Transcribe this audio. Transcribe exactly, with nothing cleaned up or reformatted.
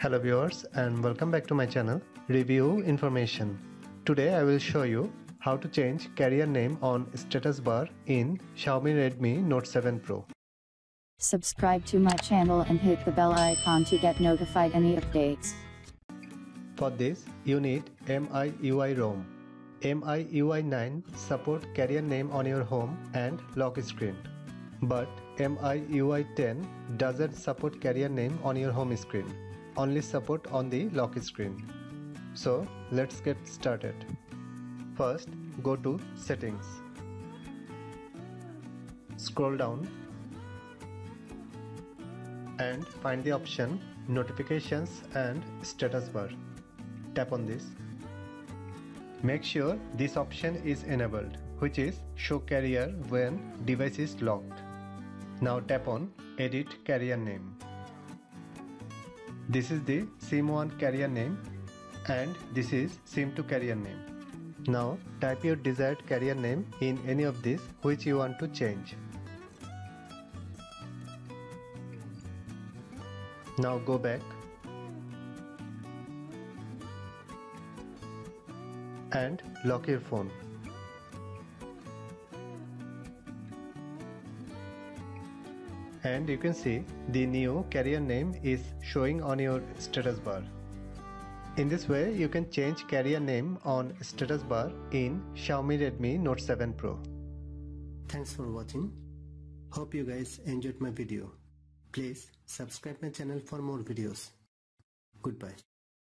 Hello viewers and welcome back to my channel Review Information. Today I will show you how to change carrier name on status bar in Xiaomi Redmi Note seven Pro. Subscribe to my channel and hit the bell icon to get notified any updates. For this you need M I U I ROM. M I U I nine support carrier name on your home and lock screen. But M I U I ten doesn't support carrier name on your home screen. Only support on the lock screen. So let's get started. First, go to Settings. Scroll down and find the option Notifications and Status Bar. Tap on this. Make sure this option is enabled, which is Show Carrier when device is locked. Now tap on Edit Carrier Name. This is the SIM one carrier name and this is SIM two carrier name. Now type your desired carrier name in any of these which you want to change. Now go back and lock your phone. And you can see the new carrier name is showing on your status bar. In this way you can change carrier name on status bar in Xiaomi Redmi Note seven Pro. Thanks for watching. Hope you guys enjoyed my video. Please subscribe my channel for more videos. Goodbye.